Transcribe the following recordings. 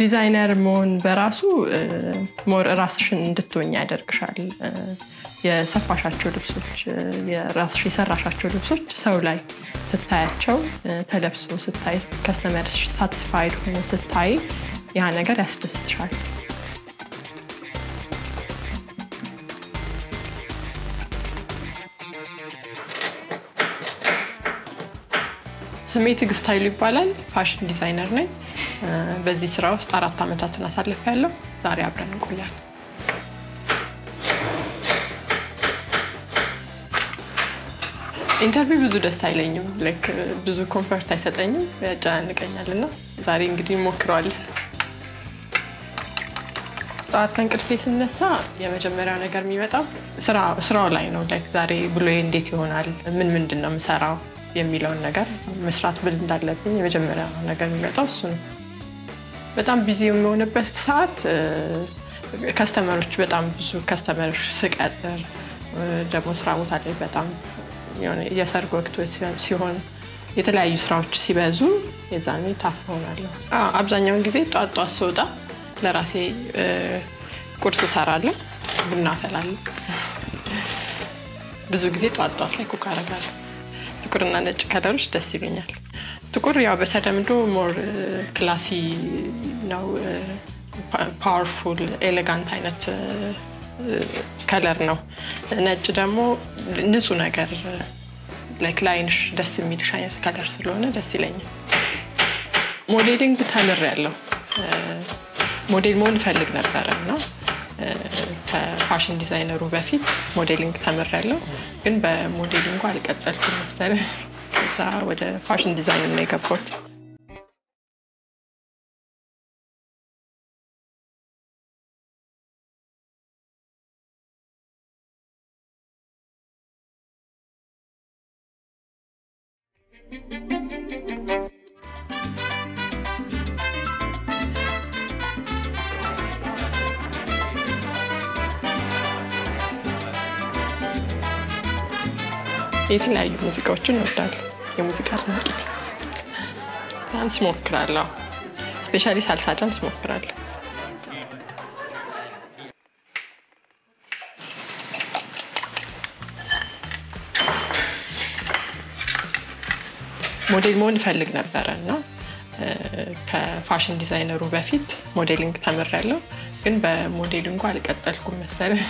ዲዛይነር መሆን በራሱ ሞር ራስሽን እንድትወኝ ያደርግሻል የሰፋሻቸው ልብሶች የራስሽ የሰራሻቸው ልብሶች ሰው ላይ ስታያቸው ተለብሶ ስታይ ከስተመርሽ ሳቲስፋይድ ሆኖ ስታይ ያ ነገር ያስደስተሻል ስሜትክ ስታይል ይባላል ፋሽን ዲዛይነር ነኝ በዚህ ስራ ውስጥ 4 አመታትን አሳልፈያለሁ ዛሬ አብረን እንቆያለን ኢንተርቪው ብዙ ደስ አይለኝም ለክ ብዙ ኮንፈርት አይሰጠኝም ያጫንቀኛልና ዛሬ እንግዲህ ሞክራለሁ ታታን ቅርፌ ስነሳ የመጀመሪያው ነገር የሚመጣው ስራው ላይ ነው ላይክ ዛሬ ብሎዬ እንዴት ይሆናል ምን ምንድነው የምሰራው የሚለውን ነገር መስራት ብል እንዳለብኝ የመጀመሪያው ነገር የሚመጣው እሱ ነው በጣም ቢዚ የሆነበት ሰዓት ከስተመሮች በጣም ብዙ ከስተመሮች ስቀጥር ደግሞ ስራ ቦታ ላይ በጣም የሆነ የሰርግ ወቅት ሲሆን የተለያዩ ስራዎች ሲበዙ የዛኔ ታፈውናለሁ አብዛኛው ጊዜ ጧጧ ሰውጣ ለራሴ ቁርስ ሰራለሁ ቡና አፈላለሁ ብዙ ጊዜ ጧጧ ላይ ኮካ አረጋለሁ ጥቁርና ነጭ ከለሮች ደስ ይሉኛል ጥቁር ያው በተለምዶ ሞር ክላሲ ነው ፓወርፉል ኤሌጋንት አይነት ከለር ነው ነጭ ደግሞ ንጹህ ነገር ላይክ ላይንሽ ደስ የሚልሽ አይነት ከለር ስለሆነ ደስ ይለኛል ሞዴሊንግ ተምሬያለሁ ሞዴል መሆን ፈልግ ነበርና ፋሽን ዲዛይነሩ በፊት ሞዴሊንግ ተመረረለው ግን በሞዴሊንግ አልቀጠልኩም መሰለኝ እዛ ወደ ፋሽን ዲዛይን ነው የገባሁት የተለያዩ ሙዚቃዎችን ወዳለሁ የሙዚቃ አድናቂ ነኝ ዳንስ ሞክራለሁ ስፔሻሊ ሳልሳ ዳንስ ሞክራለሁ ሞዴል መሆን ፈልግ ነበርና ከፋሽን ዲዛይነሩ በፊት ሞዴሊንግ ተምሬያለሁ ግን በሞዴሊንግ አልቀጠልኩም መሰለኝ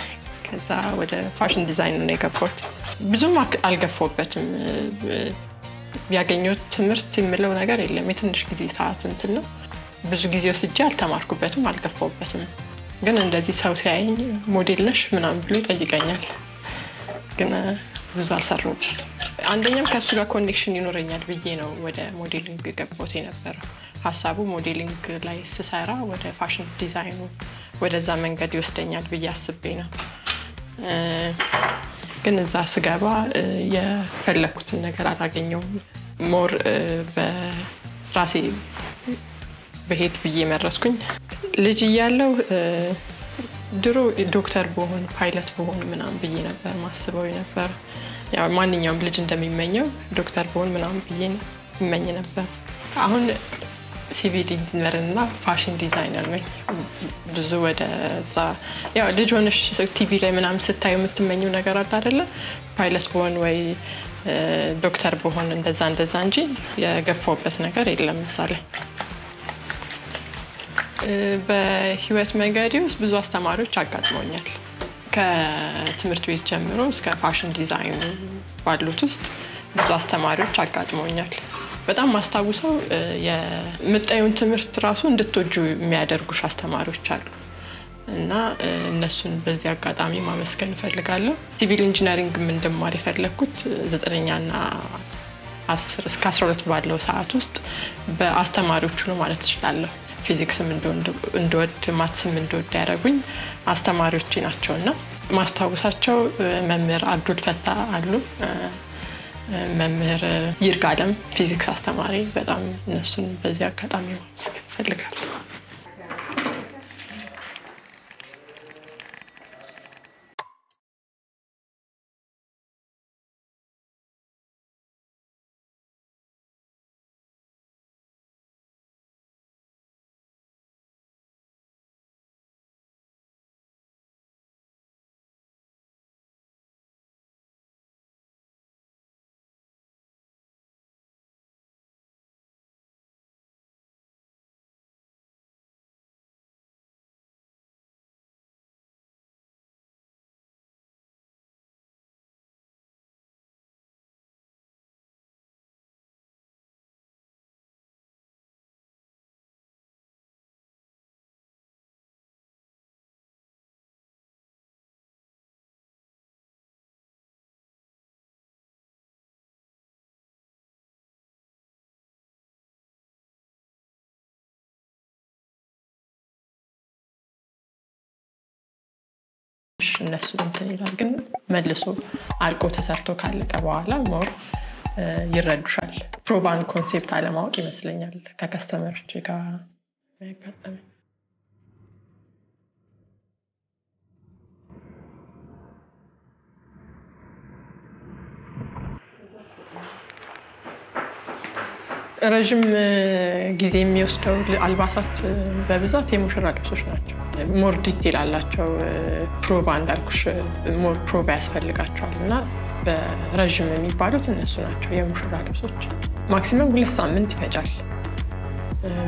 ከዛ ወደ ፋሽን ዲዛይን ነው የገባሁት ብዙም አልገፋሁበትም ያገኘሁት ትምህርት የሚለው ነገር የለም የትንሽ ጊዜ ሰዓት እንትን ነው ብዙ ጊዜ ወስጄ አልተማርኩበትም አልገፋሁበትም ግን እንደዚህ ሰው ሲያየኝ ሞዴል ነሽ ምናምን ብሎ ይጠይቀኛል ግን ብዙ አልሰራሁበትም አንደኛም ከሱ ጋር ኮኔክሽን ይኖረኛል ብዬ ነው ወደ ሞዴሊንግ የገባሁት የነበረው ሐሳቡ ሞዴሊንግ ላይ ስሰራ ወደ ፋሽን ዲዛይኑ ወደዛ መንገድ ይወስደኛል ብዬ አስቤ ነው ግን እዛ ስገባ የፈለኩትን ነገር አላገኘሁም ሞር በራሴ በሄድ ብዬ መረስኩኝ ልጅ እያለሁ ድሮ ዶክተር ብሆን ፓይለት ብሆን ምናምን ብዬ ነበር ማስበው ነበር ያው ማንኛውም ልጅ እንደሚመኘው ዶክተር ብሆን ምናምን ብዬ እመኝ ነበር አሁን ሲቪል ኢንጂነርና ፋሽን ዲዛይነር ነኝ ብዙ ወደዛ ያው ልጅ ሆነሽ ቲቪ ላይ ምናምን ስታዩ የምትመኘው ነገር አይደለ ፓይለት ብሆን ወይ ዶክተር ብሆን እንደዛ እንጂ የገፋሁበት ነገር የለም ምሳሌ በህይወት መንገዴ ውስጥ ብዙ አስተማሪዎች አጋጥመውኛል ከትምህርት ቤት ጀምሮ እስከ ፋሽን ዲዛይን ባሉት ውስጥ ብዙ አስተማሪዎች አጋጥመውኛል በጣም ማስተዋወሰው የምጣዩን ትምህርት ራሱ እንድትወጁ የሚያደርጉሽ አስተማሪዎች አሉ እና እነሱን በዚህ አጋጣሚ ማመስገን ፈልጋለሁ ሲቪል ኢንጂነሪንግ ምን እንደማር ይፈልኩት 9ኛና 10 እስከ 12 ባለው ሰዓት ውስጥ በአስተማሪዎቹ ነው ማለት ይችላል ፊዚክስም እንደወድ ማትስም እንደወድ ያደርጉኝ አስተማሪዎቼ ናቸውና ማስተዋወሳቸው መምህር አብዱል ፈታ አሉ መምህር ይርጋለም ፊዚክስ አስተማሪ በጣም እነሱን በዚህ አጋጣሚ ማመስገን ፈልጋለሁ እነሱን ተይላል ግን መልሶ አልቆ ተሰርቶ ካለቀ በኋላ ሞር ይረዱሻል ፕሮባን ኮንሴፕት አለማወቅ ይመስለኛል ከከስተመር ጋር ያጋጠመኝ ረጅም ጊዜ የሚወስደው አልባሳት በብዛት የሙሽራ ልብሶች ናቸው ሞር ዲቴል አላቸው ፕሮባ እንዳልኩሽ ሞር ፕሮባ ያስፈልጋቸዋልና በረጅም የሚባሉት እነሱ ናቸው የሙሽራ ልብሶች ማክሲመም 2 ሳምንት ይፈጃል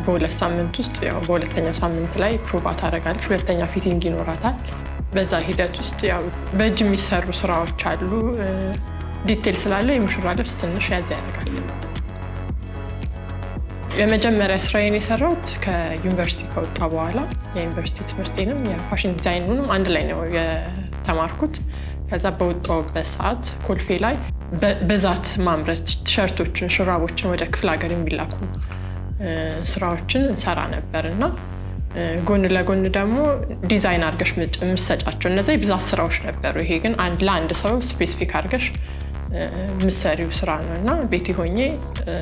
በ2 ሳምንት ውስጥ ያው በሁለተኛ ሳምንት ላይ ፕሮባ ታረጋለች ሁለተኛ ፊቲንግ ይኖራታል በዛ ሂደት ውስጥ ያው በእጅ የሚሰሩ ስራዎች አሉ ዲቴል ስላለው የሙሽራ ልብስ ትንሽ ያዝ ያደርጋል የመጀመሪያ ስራዬን የሰራሁት ከዩኒቨርሲቲ ከወጣሁ በኋላ የዩኒቨርሲቲ ትምህርቴንም የፋሽን ዲዛይኑንም አንድ ላይ ነው የተማርኩት ከዛ በወጣሁበት ሰዓት ኮልፌ ላይ በዛት ማምረት ቲሸርቶችን ሹራቦችን ወደ ክፍለ ሀገር የሚላኩ ስራዎችን እንሰራ ነበርና ጎን ለጎን ደግሞ ዲዛይን አድርገሽ የምትሰጫቸው እነዚህ በዛት ስራዎች ነበሩ ይሄ ግን አንድ ለአንድ ሰው ስፔሲፊክ አድርገሽ ምሳሪው ስራ ነውና ቤት ሆኜ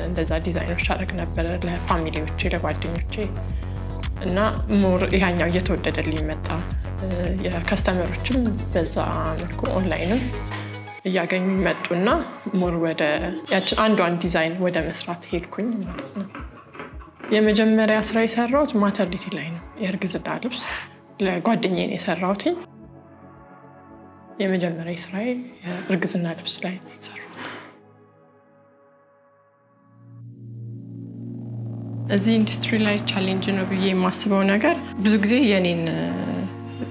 እንደዛ ዲዛይኖች አረግ ነበር ለፋሚሊዎቼ ለጓደኞቼ እና ሞር ያኛው እየተወደደልኝ መጣ የከስተመሮችም በዛ መልኩ ኦንላይንም ያገኙ መጡና ሞር ወደ ያችን አንዷን ዲዛይን ወደ መስራት ሄድኩኝ ማለት ነው የመጀመሪያ ስራ የሰራሁት ማተርኒቲ ላይ ነው የእርግዝና ልብስ ለጓደኛዬ የሰራሁት የመጀመሪያ ስራዬ እርግዝና ልብስ ላይ ተሰራው እዚ ኢንዱስትሪ ላይ ቻሌንጅ ነው ብዬ ማስበው ነገር ብዙ ጊዜ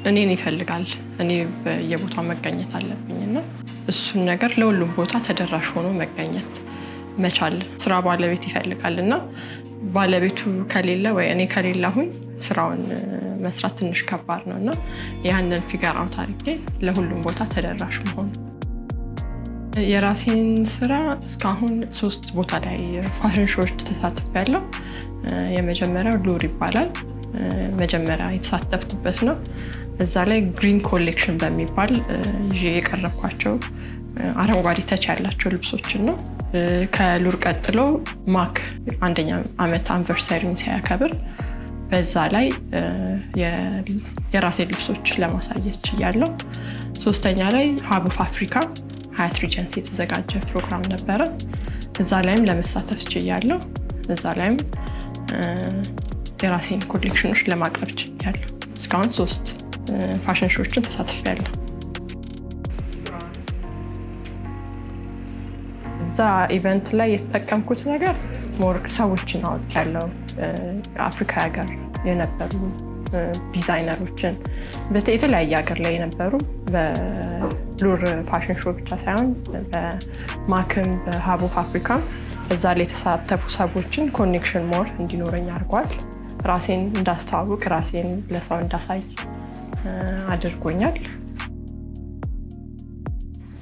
እኔን ይፈልጋል እኔ በየቦታው መገኘት አለብኝና እሱ ነገር ለሁሉም ቦታ ተደራሽ ሆኖ መገኘት መቻል ስራ ባለቤት ይፈልጋልና ባለቤቱ ከሌለ ወይ እኔ ከሌለሁኝ ስራውን መስራት ትንሽ ከባድ ነውና ያንን ፊገር አውት አድርጌ ለሁሉም ቦታ ተደራሽ መሆን የራሴን ስራ እስካሁን 3 ቦታ ላይ ፋሽን ሾዎች ተሳትፌያለሁ የመጀመሪያው ሉር ይባላል መጀመሪያ የተሳተፍኩበት ነው እዛ ላይ ግሪን ኮሌክሽን በሚባል የቀረብኳቸው አረንጓዴ ተች ያላቸው ልብሶችን ነው ከሉር ቀጥሎ ማክ አንደኛ አመት አንቨርሰሪውን ሲያከብር በዛ ላይ የራሴ ልብሶች ለማሳየት ያለው ሶስተኛ ላይ ሀብ ኦፍ አፍሪካ ሃያት ሪጀንሲ የተዘጋጀ ፕሮግራም ነበረ እዛ ላይም ለመሳተፍ ያለው እዛ ላይም የራሴን ኮሌክሽኖች ለማቅረብ ያለው እስካሁን 3 ፋሽን ሾዎችን ተሳትፈ ያለው እዛ ኢቨንት ላይ የተጠቀምኩት ነገር ሞር ሰዎችን አውቃለሁ አፍሪካ ሀገር የነበሩ ዲዛይነሮችን በተለያየ ሀገር ላይ የነበሩ በሉር ፋሽን ሾው ብቻ ሳይሆን በማክም በሃብ ኦፍ አፍሪካ እዛ ላይ ተሳተፉ ሰዎችን ኮኔክሽን ሞር እንዲኖረኝ አድርጓል ራሴን እንዳስተዋውቅ ራሴን ለሰው እንዳሳይ አድርጎኛል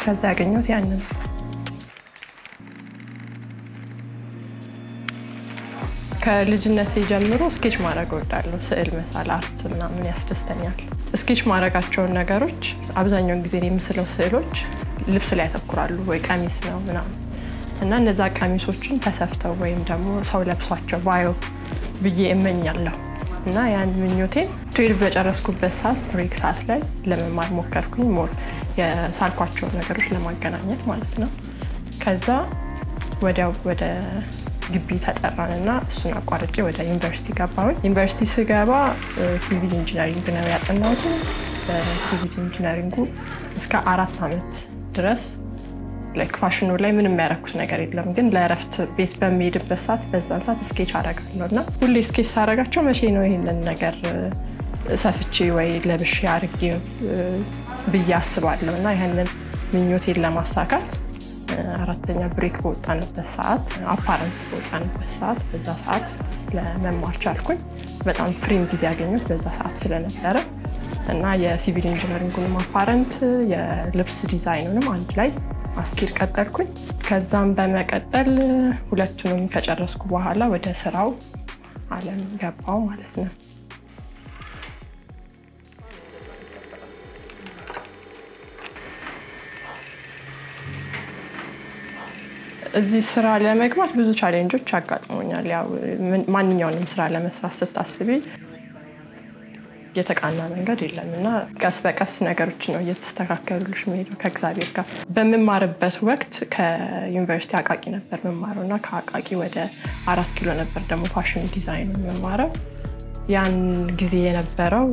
ከዛ ያገኘሁት ያንን ከልጅነት ጀምሮ ስኬች ማድረግ እወዳለሁ ስዕል መሳል አርት እና ምን ያስደስተኛል ስኬች ማድረጋቸው ነገሮች አብዛኛው ጊዜ የምስለው ስዕሎች ልብስ ላይ ያተኩራሉ ወይ ቀሚስ ነው ምናምን እና እነዛ ቀሚሶችን ተሰፍተው ወይም ደግሞ ሰው ለብሷቸው ባዩ ብዬ እመኛለሁ እና ያን ምኞቴ 12 በጨረስኩበት ሰዓት ብሬክ ሰዓት ላይ ለመማር ሞከርኩኝ ሞር የሳልኳቸው ነገሮች ለማገናኘት ማለት ነው ከዛ ወደ ግቢ ተጠራንና እሱን አቋርጬ ወደ ዩኒቨርሲቲ ገባሁኝ ዩኒቨርሲቲ ስገባ ሲቪል ኢንጂነሪንግ ነው ያጠናሁት በሲቪል ኢንጂነሪንግ እስከ 4 አመት ድረስ ላይክ ፋሽኑ ላይ ምንም ያረኩት ነገር የለም ግን ለእረፍት ቤት በሚሄድበት ሰዓት በዛን ሰዓት ስኬች አደርጋለሁና ሁሌ ስኬች ሳደርጋቸው መቼ ነው ይሄንን ነገር ሰፍቼ ወይ ለብሼ አድርጌ ብዬ አስባለሁና ይሄንን ምኞቴን ለማሳካት አራተኛ ብሬክ ወጣንበት ሰዓት አፓረንት ወጣንበት ሰዓት በዛ ሰዓት ለመማር ቻልኩኝ በጣም ፍሪም ጊዜ ያገኘሁት በዛ ሰዓት ስለነበረ እና የሲቪል ኢንጂነሪንግንም አፓረንት የልብስ ዲዛይኑንም አንድ ላይ አስኪር ቀጠልኩኝ ከዛም በመቀጠል ሁለቱንም ከጨረስኩ በኋላ ወደ ስራው ዓለም ገባው ማለት ነው this Australia make much better challenge. Check out Mongolia. Mannion Australia is fast tasty. Yet I can't even get it. I'm not Caspar Casinagarchino. Yet Stakarush made a Kaxavica. Bemimar best worked University Akakina Bermamarona Kakaki with a Araskilon Berdam fashion design memoir. Yan Giziana Barrow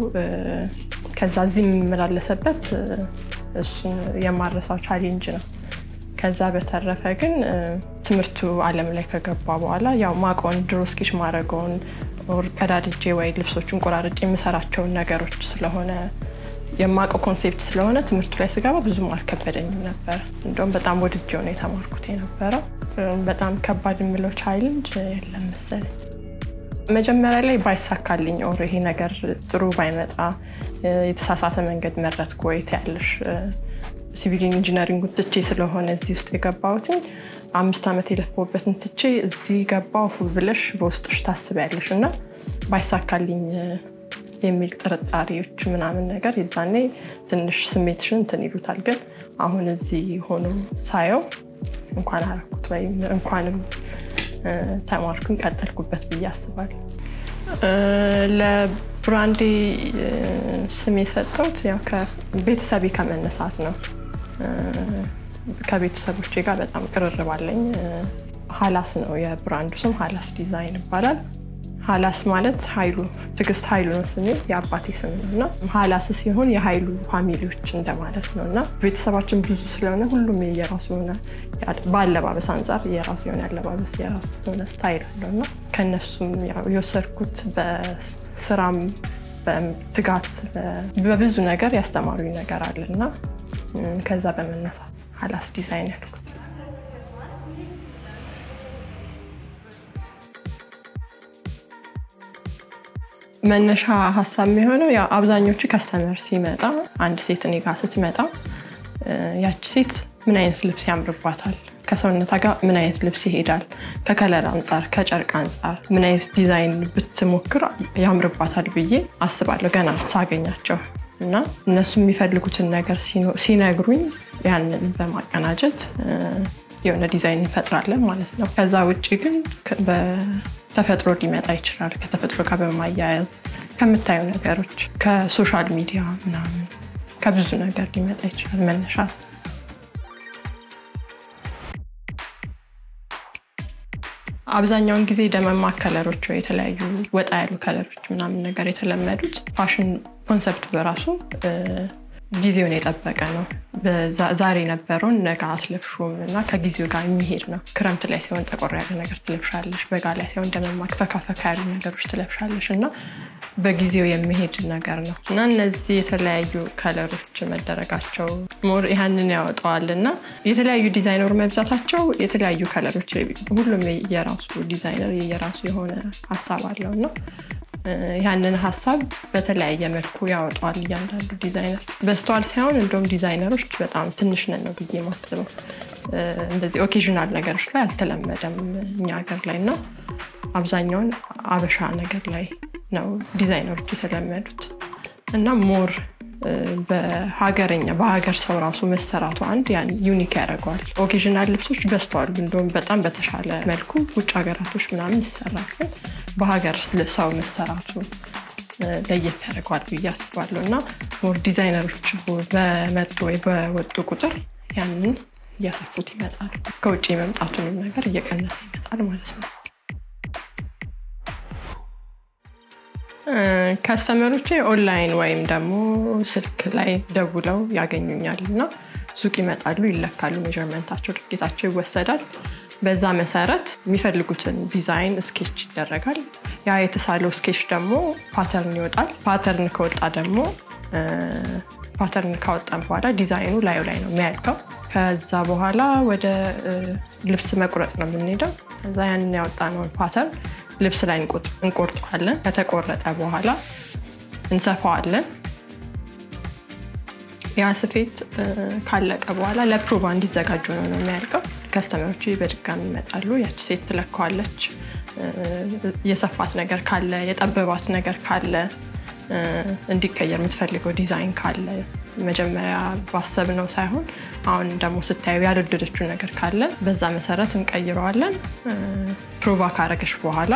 Kazazim Melalesabet Yamarasa challenge. Kazabet Rafagan, Timur to Alam Lekaga Bawala, Yamakon, Druskish Maragon. Or Kadadji way lives or Chunkoradjim Saracho Nagarot Slahona. Yamako concept Slona, Murtlesega, Zumar Caperin Napper. Don't bet I'm with Johnny Tamarcutina Perro, but I'm Cabadin Milo Challenge, Lemsel. Majorly by Sakalin or Hinagar through by Meta. It's Sasatam and get Merat Quaitelish. Civil engineering with the Chislohon as you speak about it. Amstamet elefobet entitchi ziga bahu bilish bostish tasbelishna baysakalin emil tratariyoch menamen neger izane tinish smetishn tenilutal gen ahun ezi honu sayo enkan harakut bay enkanem tamarkun qatalkubet biyasbal la brandi smesetot yaka betsabi kamenesas no Kabit Sabuchi got it. I'm currently Halas no, yeah, brand some Halas design barrel. Halas mallets, Hilo, Tickest Hilo, yeah, Patison, no. Halas is your Hilo, Hamiluch and the Malas Nona, with Sabachin Buslona, Hulumi Yerasuna, at Balabab Sansa, Yerasuna, Lababus Yerasuna style, Donna. Can assume your circuit best seram, the guts, Babuzunagar, Yastamarina Garalina, Kazabamanasa. Halas design. من شاء حسب می‌هنو یا آبزنیو چی کاستمر سیمتا، آن سیت نیکاسه سیمتا، یا چیت منعیت لباسیم رو باتال. کسانی تاگا منعیت لباسی ایدال، کالر انصار، کجرک انصار، منعیت دیزاین بته مکر یام رو باتال بیه. عصبال لگنا سعینه چه؟ نه نسوم می‌فرد لکوت نگر سیناگروین. يعني بما كان عجت يونا ديزاين فترة له مالتنا كذا وتشيكن بتفترة اللي ما تايش رالك تفترة كابل ما يجاز كم تايونا كروش كسوشيال ميديا نعم كابزونا كرد اللي ما تايش من شخص أبزانيون كذي دم ما كالروش شوي تلاقيه وتأيلو كالروش نعم نقدر تلمرت فاشن كونسبت براسو ጊዜውን ተጠብቀ ነው ዛሬ ነበርው ነጋስልፍሹ እና ከጊዜው ጋር የሚሄድ ነው ክረምት ላይ ሲሆን ተቆራ ያለ ነገር ትለብሻለሽ በጋ ላይ ሲሆን እንደማክ ተካፈካ ያለ ነገሮች ትለብሻለሽ እና በጊዜው የሚሄድ ነገር ነው እና እነዚህ የተለያዩ ከለሮች መደረጋቸው ሞር ይሄንን ያወጣዋልና የተለያዩ ዲዛይነር መብዛታቸው የተለያዩ ከለሮች ሁሉም የራሱ ዲዛይነር የራሱ የሆነ ሐሳብ አለው ነው ያንን ሐሳብ በተለያየ መልኩ ያወጣል ያንዳንዱ ዲዛይነር በስቷል ሳይሆን እንደም ዲዛይነሮች በጣም ትንሽ ነው ብዬ ማስበው እንደዚህ ኦኬዥናል ነገሮች ላይ አልተለመደም እኛ ሀገር ላይ ነው አብዛኛው አበሻ ነገር ላይ ነው ዲዛይነሮች የተለመዱት እና ሞር በሀገርኛ በሀገር ሰው ራሱ መሰራቱ አንድ ያን ዩኒክ ያደርጋል ኦኬዥናል ልብሶች በስቷል እንደም በጣም በተሻለ መልኩ ውጭ ሀገራቶች ምናምን ይሰራሉ በሀገር ለሰው መሰራቱ ለየት ያደርጋል ብያስባለሁና ሞር ዲዛይነሮች በመጡ ወይ በወጡ ቁጥር ያንን ያሰፉት ይመጣል ከውጪ መምጣቱን ነገር እየቀነሰ ይመጣል ማለት ነው ካስተመሮቼ ኦንላይን ወይም ደግሞ ስልክ ላይ ደውለው ያገኙኛልና ሱቅ ይመጣሉ ይለካሉ ሜጀርመንታቸው ድርጊታቸው ይወሰዳል በዛ መሰረት የሚፈልጉትን ዲዛይን ስኬች ይደረጋል ያ የተሳለው ስኬች ደግሞ ፓተርን ይወጣል ፓተርን ከወጣ ደግሞ ፓተርን ካወጣን በኋላ ዲዛይኑ ላዩ ላይ ነው የሚያልቀው ከዛ በኋላ ወደ ልብስ መቁረጥ ነው የምንሄደው ከዛ ያን ያወጣነው ፓተርን ልብስ ላይ እንቆርጣለን ከተቆረጠ በኋላ እንሰፋዋለን ያ ስፌት ካለቀ በኋላ ለፕሮባ እንዲዘጋጁ ነው የሚያልቀው ካስተመሮች በድጋሚ ይመጣሉ ያቺ ሴት ትለካዋለች የሰፋት ነገር ካለ የጠበባት ነገር ካለ እንዲቀየር የምትፈልገው ዲዛይን ካለ መጀመሪያ ባሰብ ነው ሳይሆን አሁን ደሞ ስታዩ ያደረደችው ነገር ካለ በዛ መሰረት እንቀይረዋለን ፕሮቫ ካረከሽ በኋላ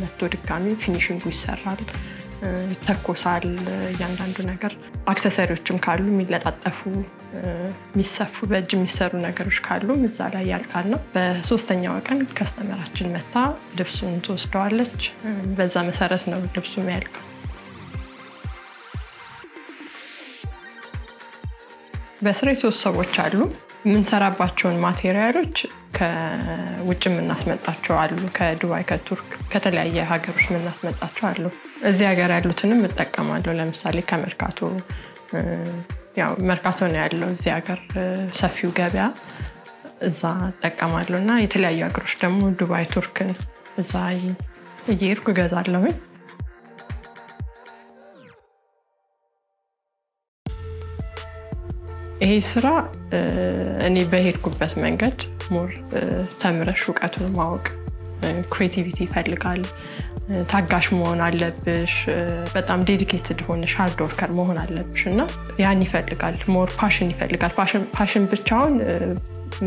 ለቶ ድጋሚ ፊኒሺንግ ይሰራል ተኮሳል ያንዳንዱ ነገር አክሰሰሪዎችም ካሉ የሚለጣጠፉ የሚሰፉ በእጅ የሚሰሩ ነገሮች ካሉ እዛ ላይ ያልካል ነው በሶስተኛው ቀን ከስተመራችን መጣ ልብሱን ተወስደዋለች በዛ መሰረት ነው ልብሱ የሚያልቀው በስራይ ሰዎች አሉ ምንሰራባቸውን ማቴሪያሎች ከውጭ ምናስመጣቸው አሉ ከዱባይ ከቱርክ ከተለያየ ሀገሮች ምናስመጣቸው አሉ እዚህ ሀገር ያሉትንም ተጠቀማለሁ ለምሳሌ ከመርካቶ ያው መርካቶ ነው ያለው እዚህ ሀገር ሰፊው ገበያ እዛ ተጠቀማለሁና የተለያየ ሀገሮች ደግሞ ዱባይ ቱርክን እዛ እየሄድኩ ገዛለሁ ይሄ ስራ እኔ በሄድኩበት መንገድ ሞር ተምረሽ ሹቀቱን ማወቅ ክሬቲቪቲ ፈልጋል ታጋሽ መሆን አለብሽ በጣም ዴዲኬትድ ሆነሽ ሃርድ ወርከር መሆን አለብሽና ያን ይፈልጋል ሞር ፓሽን ይፈልጋል ፓሽን ብቻውን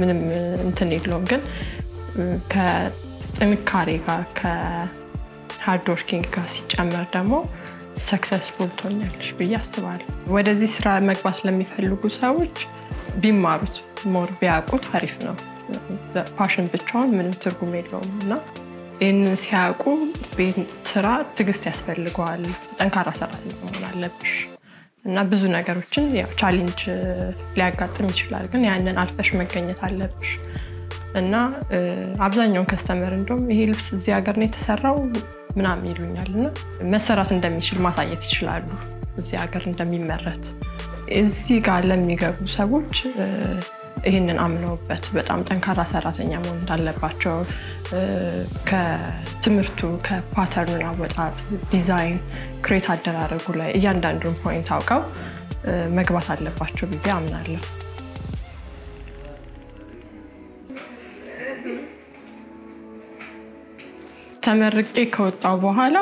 ምንም እንትን የለውም ግን ከጥንካሬ ጋር ከሃርድ ወርኪንግ ጋር ሲጨመር ደግሞ successful ሆኛለሽ ብዬ አስባለሁ ወደዚህ ስራ መግባት ለሚፈልጉ ሰዎች ቢማሩት ሞር ቢያውቁት አሪፍ ነው ፓሽን ብቻውን ምንም ትርጉም የለውምና ይህንን ሲያውቁ ስራ ትዕግስት ያስፈልገዋል ጠንካራ ሰራተኛ መሆን አለብሽ እና ብዙ ነገሮችን ያው ቻሌንጅ ሊያጋጥም ይችላል ግን ያንን አልፈሽ መገኘት አለብሽ እና አብዛኛው ከስተመር እንደውም ይሄ ልብስ እዚህ ሀገር ነው የተሰራው ምናምን ይሉኛልና መሰራት እንደሚችል ማሳየት ይችላሉ እዚህ ሀገር እንደሚመረት እዚህ ጋር ለሚገቡ ሰዎች ይሄንን አምነውበት በጣም ጠንካራ ሰራተኛ መሆን እንዳለባቸው ከትምህርቱ ከፓተርኑና ወጣት ዲዛይን ክሬት አደራረጉ ላይ እያንዳንዱን ፖይንት አውቀው መግባት አለባቸው ብዬ አምናለሁ ተመርቄ ከወጣው በኋላ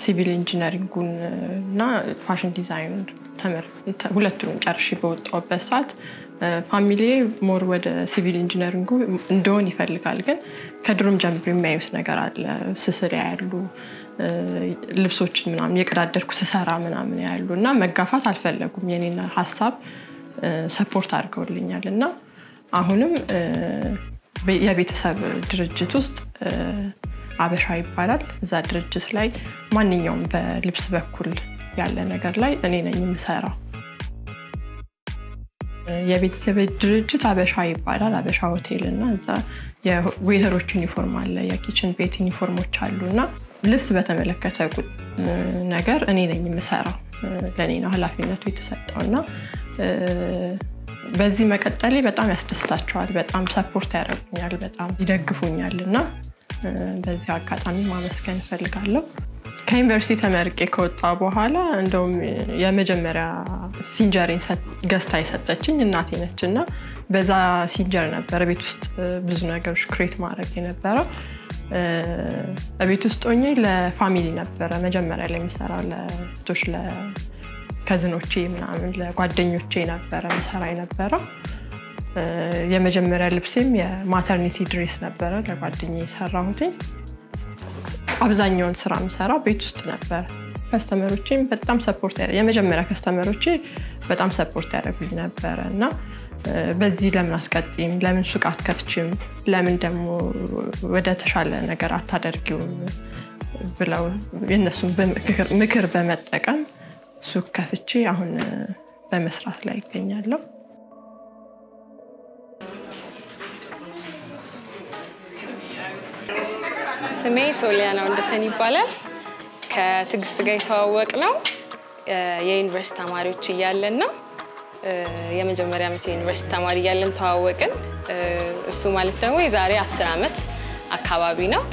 ሲቪል ኢንጂነሪንግ እና ፋሽን ዲዛይን ሁለቱን ጨርሼ በወጣሁበት ሰዓት ፋሚሊ ሞር ወደ ሲቪል ኢንጂነሪንግ እንደሆን ይፈልጋል ግን ከድሮም ጀምሮ የሚያዩት ነገር አለ ስስራ ያሉ ልብሶችን ምናምን የቀዳደርኩ ስሰራ ምናምን ያሉና መጋፋት አልፈለጉም የኔና ሐሳብ ሰፖርት አድርገውልኛልና አሁንም የቤተሰብ ድርጅት ውስጥ አበሻ ይባላል እዛ ድርጅት ላይ ማንኛውም በልብስ በኩል ያለ ነገር ላይ እኔ ነኝ የምሰራው የቤተሰብ ድርጅት አበሻ ይባላል አበሻ ሆቴልና እዛ የዌተሮች ዩኒፎርም አለ የኪችን ቤት ዩኒፎርሞች አሉና ልብስ በተመለከተ ነገር እኔ ነኝ የምሰራው ለኔ ነው ኃላፊነቱ የተሰጠውና በዚህ መቀጠሌ በጣም ያስደስታቸዋል በጣም ሰፖርት ያደርጉኛል በጣም ይደግፉኛልና በዚህ አጋጣሚ ማመስገን ፈልጋለሁ ከዩኒቨርሲቲ ተመርቄ ከወጣሁ በኋላ እንደውም የመጀመሪያ ሲንጀሪን ገዝታ የሰጠችኝ እናቴ ነችና በዛ ሲንጀር ነበር ቤት ውስጥ ብዙ ነገሮች ክሬት ማድረግ የነበረው ቤት ውስጥ ሆኜ ለፋሚሊ ነበር መጀመሪያ ላይ የሚሰራው ለቶች ከዝኖቼ ምናምን ለጓደኞቼ ነበር መሰራይ ነበር የመጀመሪያ ልብስም የማተርኒቲ ድሬስ ነበር ለጓደኛዬ ሰራሁት አብዛኛውን ስራ መሰራው ቤት ውስጥ ነበር ከስተመሮቼም በጣም ሰፖርት ያደርጉኝ የመጀመሪያ ከስተመሮቼ በጣም ሰፖርት ያደርጉኝ ነበርና በዚህ ለምን አስቀጥም ለምን ሱቅ አትከፍችም ለምን ደግሞ ወደ ተሻለ ነገር አታደርጊውም ብለው የነሱን ምክር በመጠቀም ሱቅ ከፍቼ አሁን በመስራት ላይ እገኛለሁ ስሜ ሶሊያና ወንደሰን ይባላል ከትግስት ጋር ተዋወቅነው የዩኒቨርሲቲ ተማሪዎች እያለን ነው የመጀመሪያ ዓመት የዩኒቨርሲቲ ተማሪ እያለን ተዋወቅን እሱ ማለት ደግሞ የዛሬ 10 ዓመት አካባቢ ነው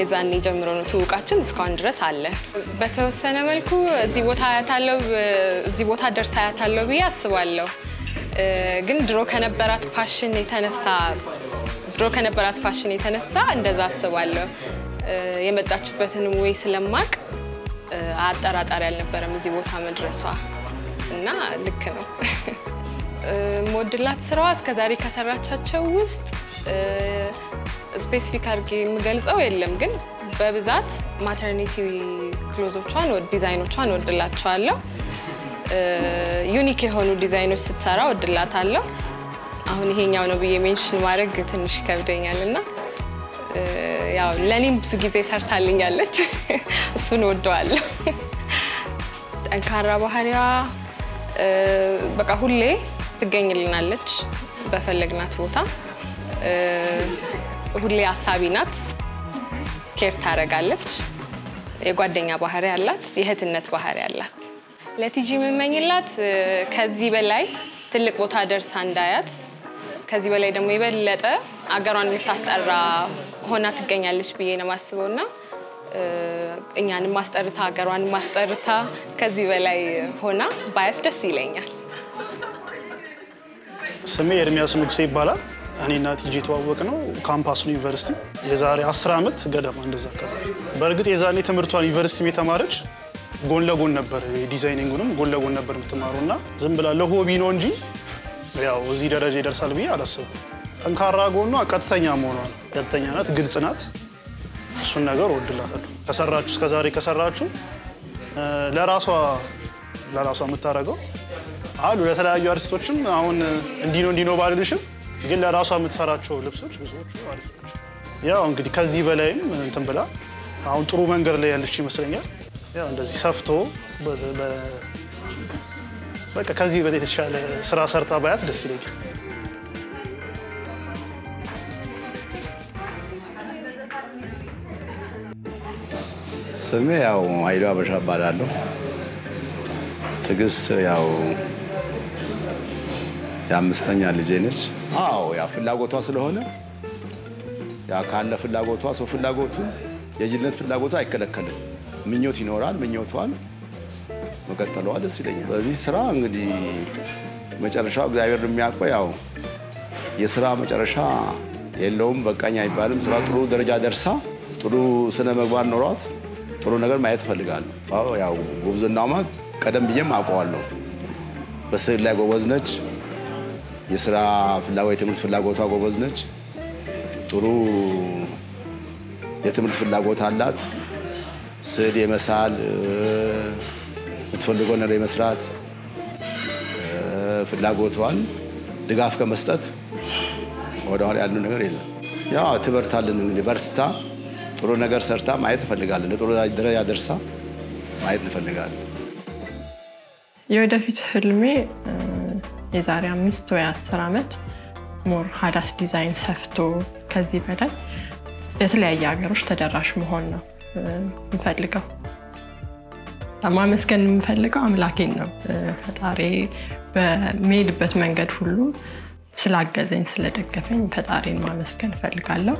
የዛኔ ጀምሮ ነው ተውቃችን እስካሁን ድረስ አለ በተወሰነ መልኩ እዚህ ቦታ ድረስ ያታለው በያስባለሁ ግን ድሮ ከነበራት ፓሽን የተነሳ እንደዛ አስባለሁ የመጣችበትን ወይ ስለማቅ አጣራጣሪ አልነበረም እዚህ ቦታ መድረሷ እና ልክ ነው ሞዴላት ስራዋ እስከዛሬ ከሰራቻቸው ውስጥ ስፔሲፊክ አድርጌ ምገልጸው የለም ግን በብዛት ማተርኒቲ ክሎዞቿን ወድ ዲዛይኖቿን ወድላቸዋለሁ ዩኒክ የሆኑ ዲዛይኖች ስትሰራ ወድላታለሁ አሁን ይሄኛው ነው ብዬ ሜንሽን ማድረግ ትንሽ ከብደኛልና ያው ለኔም ብዙ ጊዜ ሰርታልኛለች እሱን ወደዋለሁ ጠንካራ ባህሪያ በቃ ሁሌ ትገኝልናለች በፈለግናት ቦታ ሁሌ አሳቢናት ኬር ታረጋለች የጓደኛ ባህሪ ያላት የህትነት ባህሪ ያላት ለቲጂ መመኝላት ከዚህ በላይ ትልቅ ቦታ ደርሳ እንዳያት ከዚህ በላይ ደግሞ ይበለጠ አገሯን ልታስጠራ ሆና ትገኛለች ብዬ ነው ማስበውና እኛንም ማስጠርታ አገሯን ማስጠርታ ከዚህ በላይ ሆና ባያስ ደስ ይለኛል ስሜ ኤርሚያስ ንጉሴ ይባላል አኔና ቲጂ ተዋወቀ ነው ካምፓስ ዩኒቨርሲቲ የዛሬ 10 አመት ገደማ እንደዛ ከበረ በርግጥ የዛኔ ትምህርቷን ዩኒቨርሲቲ መተማረች ጎን ለጎን ነበር ዲዛይኒንግንም ጎን ለጎን ነበር የምትማሩና ዝም ብላ ለሆቢ ነው እንጂ ያው እዚህ ደረጃ ይደርሳል ብዬ አላሰብኩም ጠንካራ ጎኗ ቀጥተኛ መሆኗ ቀጥተኛነት ግልጽናት እሱን ነገር ወድላታለሁ ከሰራችሁ እስከዛሬ ከሰራችሁ ለራሷ መታረገው አሉ ለተለያዩ አርቲስቶችም አሁን እንዲኖ ባልልሽም ግን ለራሷ መተሰራቸው ልብሶች ብዙዎች አሪፍ ናቸው ያው እንግዲህ ከዚህ በላይም እንትን ብላ አሁን ጥሩ መንገድ ላይ ያለች ይመስለኛል ያው እንደዚህ ሰፍቶ በቃ ከዚህ በላይ ተሻለ ስራ ሰርታ ባያት ደስ ይለኛል ስሜ ያው አይሉ አበሻ ባላለሁ ትግስት ያው ያምስተኛ ልጄ ነች አዎ ያ ፍላጎቷ ስለሆነ ያ ካለ ፍላጎቷ ሰው ፍላጎቱ የጅነት ፍላጎቷ አይከለከልም ምኞት ይኖራል ምኞቷን መከተሏ ደስ ይለኛል በዚህ ስራ እንግዲህ መጨረሻው እግዚአብሔር የሚያውቀው ያው የሥራ መጨረሻ የለውም በቃኛ አይባልም ስራ ጥሩ ደረጃ ደርሳ ጥሩ ስነ መግባር ኖሯት ጥሩ ነገር ማየት ፈልጋለሁ አዎ ያው ጎብዝናውማ ቀደም ብዬም አውቀዋለሁ በስዕል ላይ ጎበዝ ነች የሥራ የትምህርት ፍላጎቷ ጎበዝ ነች ጥሩ የትምህርት ፍላጎት አላት ስዕል የመሳል የምትፈልገው ነገር የመስራት ፍላጎቷን ድጋፍ ከመስጠት ወደኋላ ያለው ነገር የለም ያው ትበርታልን እንግዲህ በርታ ጥሩ ነገር ሰርታ ማየት ፈልጋለሁ ለጥሩ ደረጃ ደርሳ ማየት ፈልጋለሁ የወደፊት ህልሜ የዛሬ 5 ወይ 10 አመት ሞር ሀዳስ ዲዛይን ሰፍቶ ከዚህ በላይ የተለያየ ሀገሮች ተደራሽ መሆን ነው እንፈልጋው ተማመስከን እንፈልጋው አምላኬን ነው ፈጣሪ በሚሄድበት መንገድ ሁሉ ስላገዘኝ ስለደገፈኝ ፈጣሪን ማመስገን ፈልጋለሁ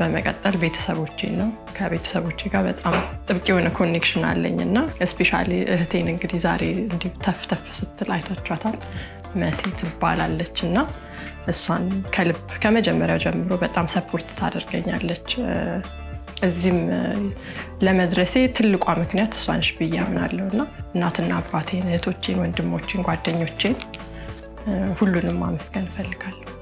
በመቀጠል ቤተሰቦቼ ነው ከቤተሰቦቼ ጋር በጣም ጥብቅ የሆነ ኮኔክሽን አለኝና ስፔሻሊ እህቴን እንግዲህ ዛሬ እንዲህ ተፍተፍ ስትል አይታችኋታል መሲት ባላለችና እሷን ከልብ ከመጀመሪያው ጀምሮ በጣም ሰፖርት ታደርገኛለች እዚህም ለመድረሴ ትልቋ ምክንያት እሷ ነሽ ብዬ አምናለሁና እናትና አባቴን እህቶቼን ወንድሞቼን ጓደኞቼን ሁሉንም ማመስገን ፈልጋለሁ